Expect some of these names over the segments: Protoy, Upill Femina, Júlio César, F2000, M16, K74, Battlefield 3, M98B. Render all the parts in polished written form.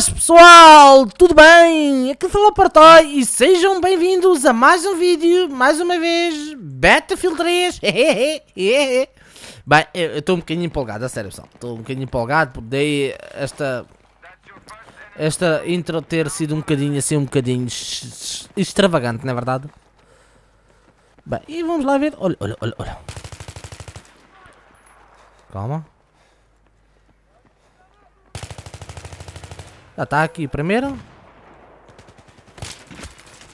Boas pessoal, tudo bem? Aqui fala o Protoy e sejam bem-vindos a mais um vídeo, mais uma vez, Battlefield 3. Bem, eu estou um bocadinho empolgado, a sério pessoal, estou um bocadinho empolgado porque daí esta intro ter sido um bocadinho extravagante, não é verdade? Bem, e vamos lá ver, olha. Calma. Já está aqui primeiro.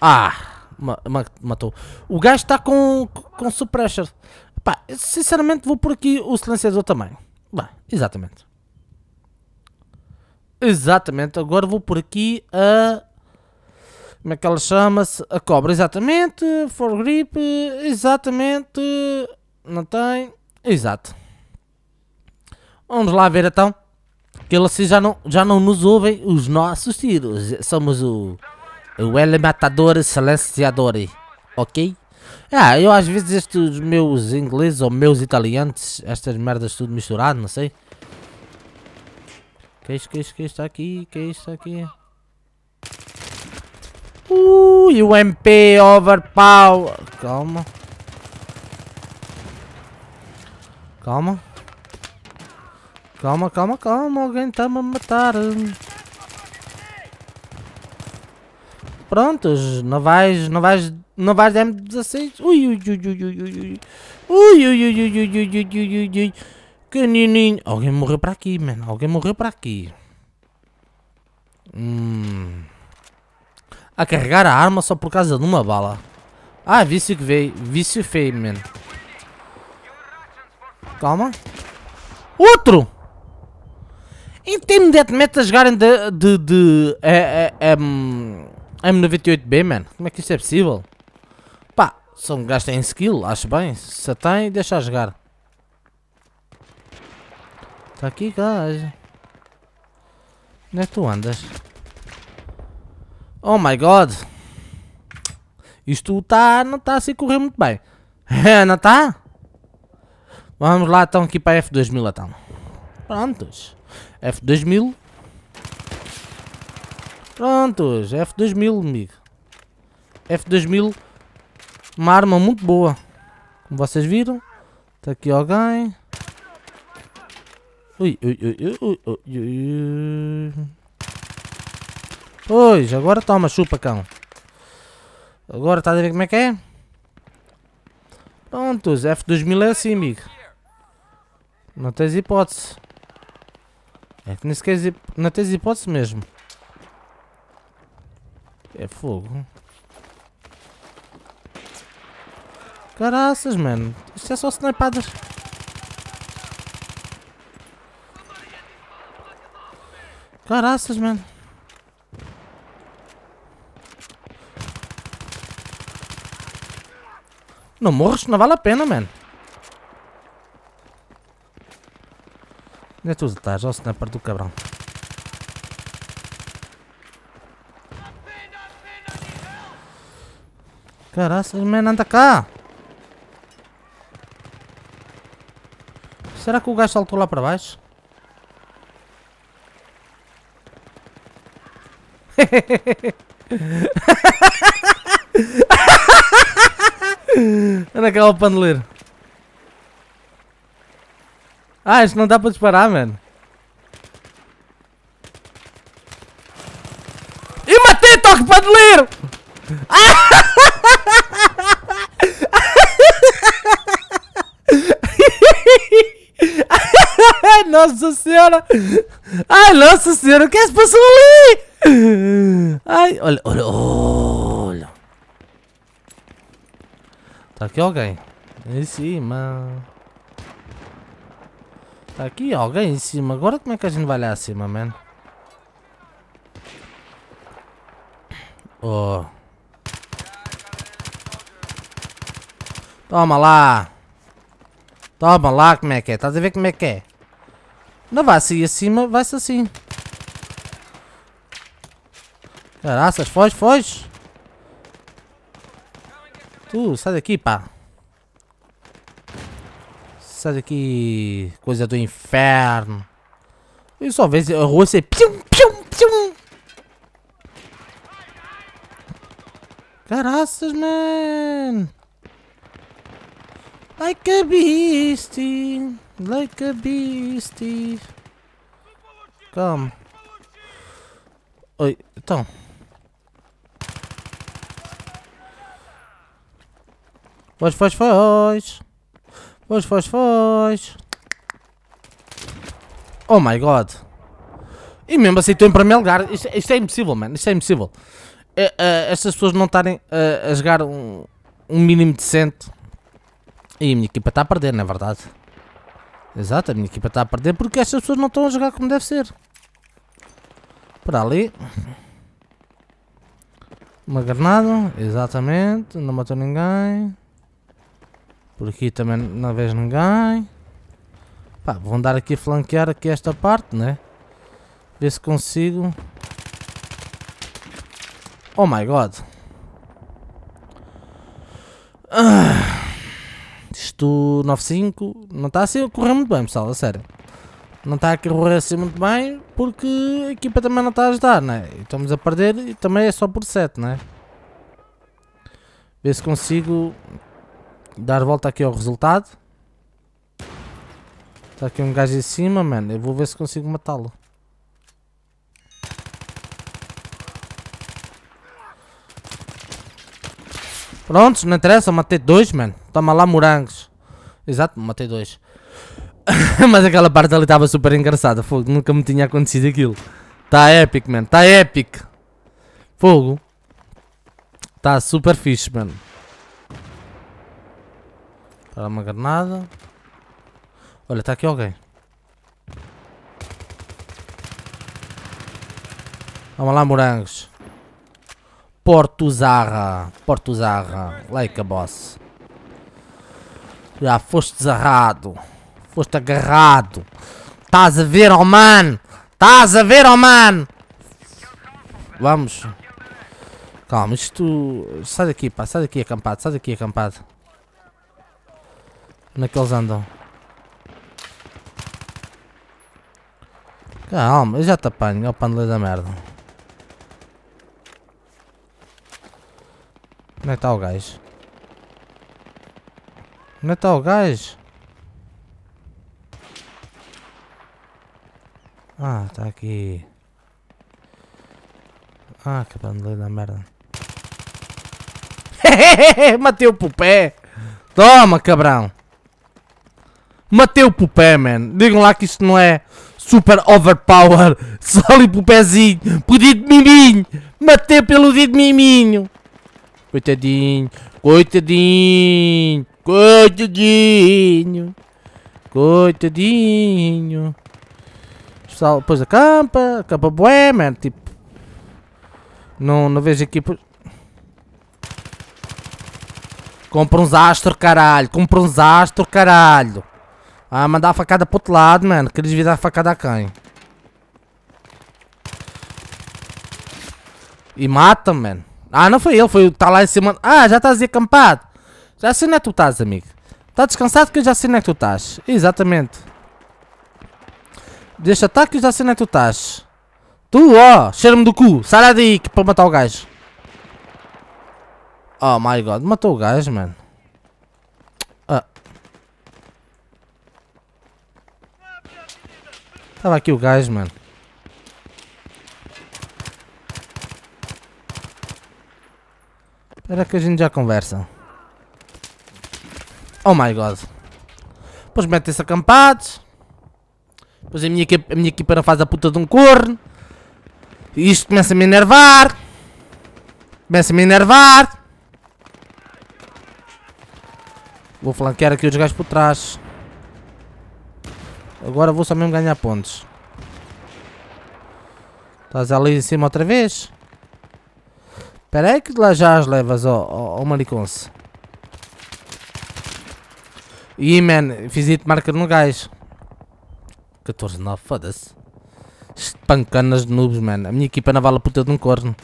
Ah, matou. O gajo está com suppressor. Pá, sinceramente vou por aqui o silenciador também. Bah, exatamente. Exatamente, agora vou por aqui a... Como é que ela chama-se? A cobra, exatamente. Foregrip, exatamente. Não tem. Exato. Vamos lá ver então. Que eles já não nos ouvem os nossos tiros. Somos o Eliminador Silenciador. Ok? Ah, eu às vezes estes meus ingleses ou meus italianos, estas merdas tudo misturado, não sei. Que é isto está aqui? Que é isto aqui? E o MP Overpower. Calma, alguém está-me a matar. Prontos, não vais M16. Ui, canininho. Alguém morreu para aqui, a carregar a arma só por causa de uma bala. Ah, vício que veio, vício feio, mano. Calma. Outro! Imediatamente a jogarem de M98B, mano. Como é que isto é possível? Pá, só um gajo tem skill, acho bem. Se tem, deixa jogar. Está aqui, gajo. Onde é que tu andas? Oh my god. Isto tá, não está a se correr muito bem. Não está? Vamos lá então aqui para a F2000 então. Prontos. F2000. Prontos. F2000, amigo. F2000. Uma arma muito boa. Como vocês viram. Está aqui alguém. Ui. Pois, agora toma, chupa cão. Agora está a ver como é que é? Prontos. F2000 é assim, amigo. Não tens hipótese. É que nem sequer não tens hipótese mesmo. É fogo. Caraças, mano. Isto é só snipadas. Caraças, mano. Não morres, não vale a pena, mano. Onde é que tu estás? Ó sniper do cabrão. Caraças, man, anda cá! Será que o gajo saltou lá para baixo? Anda cá, o paneleiro. Ah, isto não dá para disparar, mano. E matei, toque paneleiro! Ai, nossa senhora! Ai, nossa senhora, o que é que se passou ali? Ai, olha. Tá aqui alguém. Em cima. Tá aqui alguém em cima. Agora como é que a gente vai lá acima, mano? Oh. Toma lá, como é que é? Estás a ver como é que é? Não vai-se assim, acima, vai-se assim. Caraças, foge. Tu, sai daqui, pá. Sai daqui, coisa do inferno. E só vez a rua ser pium, pium, pium. Caraças, man. Like a beastie. Like a beastie. Calma. Oi, então. Foz, foz, foz. Foz, foz, foz. Oh my god. E mesmo assim estou em primeiro lugar. Isto é impossível, mano. Isto é impossível. Estas pessoas não estarem a jogar um mínimo decente. E a minha equipa está a perder, não é verdade? Exato, a minha equipa está a perder porque estas pessoas não estão a jogar como deve ser. Para ali. Uma granada. Exatamente. Não matou ninguém. Por aqui também não vejo ninguém. Pá, vou andar aqui a flanquear aqui esta parte, né? Ver se consigo. Oh my god. Isto 9.5 não está assim a correr muito bem, pessoal, a sério. Não está a correr assim muito bem porque a equipa também não está a ajudar, né? Estamos a perder e também é só por 7, né? Ver se consigo dar volta aqui ao resultado. Está aqui um gajo em cima, mano. Eu vou ver se consigo matá-lo. Prontos, não interessa, matei 2, mano. Toma lá, morangos. Exato, matei 2. Mas aquela parte ali estava super engraçada. Fogo, nunca me tinha acontecido aquilo. Está épico, mano. Está épico. Fogo. Está super fixe, mano. Para uma granada. Olha, está aqui alguém. Vamos lá, morangos. Portuzarra. Portuzarra. Like a boss. Já foste zarrado. Foste agarrado. Estás a ver, oh mano. Estás a ver, oh mano. Vamos. Calma, isto... Sai daqui, pá. Sai daqui, acampado. Sai daqui, acampado. Onde é que eles andam? Calma, eu já te apanho, é o pandeiro da merda. Onde é que está o gajo? Onde é que está o gajo? Ah, está aqui. Ah, que pandeiro da merda. Matei-o pro pé. Toma, cabrão. Matei-o pro pé, man. Digam lá que isto não é... Super overpower, só ali pro pezinho, pro dedo de miminho, matei pelo dedo de miminho. Coitadinho, coitadinho, coitadinho, coitadinho. Pessoal, depois acampa bué, man, tipo, não vejo aqui, por... Compra uns astro, caralho, compra uns astro, caralho. Ah, mandar a facada pro outro lado, mano. Queria virar a facada a quem? E mata, mano. Ah, não foi ele, foi o que tá lá em cima. Ah, já estás acampado. Já sei onde é que tu estás, amigo. Tá descansado que eu já sei onde é que tu estás. Exatamente. Deixa ataque que eu já sei onde é que tu estás. Tu, ó, cheira-me do cu. Sai daí que para matar o gajo. Oh my god, matou o gajo, mano. Estava aqui o gajo, mano. Espera que a gente já conversa. Oh my god. Depois metem-se acampados. Depois a minha equipa não faz a puta de um corno. E isto começa a me enervar. Começa a me enervar. Vou flanquear aqui os gajos por trás. Agora vou só mesmo ganhar pontos. Estás ali em cima outra vez? Espera aí que de lá já as levas, ó mariconce. Ih, man, fiz hit marker no gajo. 14-9, foda-se. Espancanas de noobs, man. A minha equipa não vale a puta de um corno.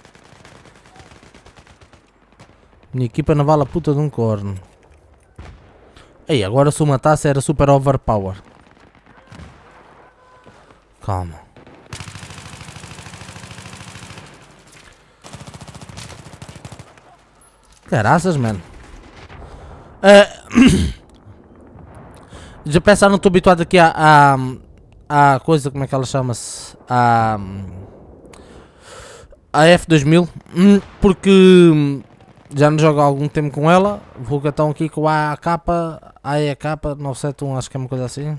A minha equipa não vale a puta de um corno. Ei, agora se eu matasse era super overpower. Calma. Caraças, mano. Já pensar, não estou habituado aqui à coisa, como é que ela chama-se? A F2000, porque já não jogo há algum tempo com ela. Vou então aqui com a AK 971, acho que é uma coisa assim.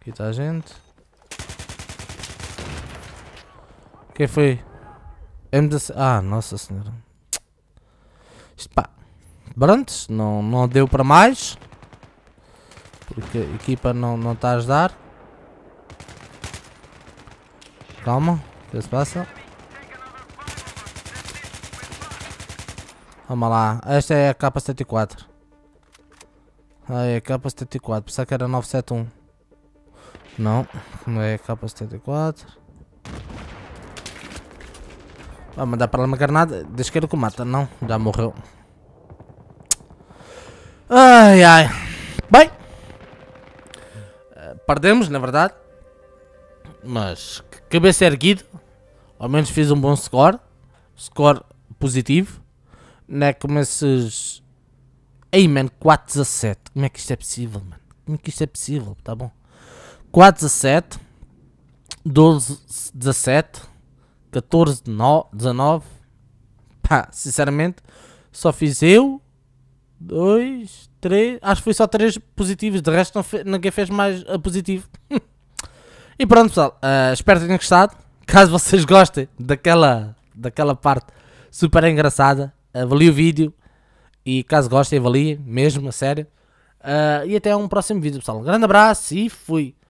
Aqui está a gente. Quem foi? M16. Ah, nossa senhora. Isto pá. Brantes, não deu para mais. Porque a equipa não está a ajudar. Calma, o que se passa? Vamos lá, esta é a K74. Ah, é a K74, pensava que era 971. Não, não é a K74. Vai mandar para lá uma granada, de esquerda que o mata, não, já morreu. Ai ai, bem, perdemos na verdade, mas cabeça erguida, ao menos fiz um bom score positivo, né, como esses, ei mano, 4-17, como é que isto é possível, mano, como é que isto é possível, tá bom, 4-17, 12-17, 14-19, pá, sinceramente, só fiz eu, 2, 3, acho que foi só 3 positivos, de resto ninguém fez mais positivo. E pronto pessoal, espero que tenham gostado. Caso vocês gostem daquela parte super engraçada, avaliem o vídeo, e caso gostem, avaliem mesmo, a sério. E até um próximo vídeo pessoal, um grande abraço e fui.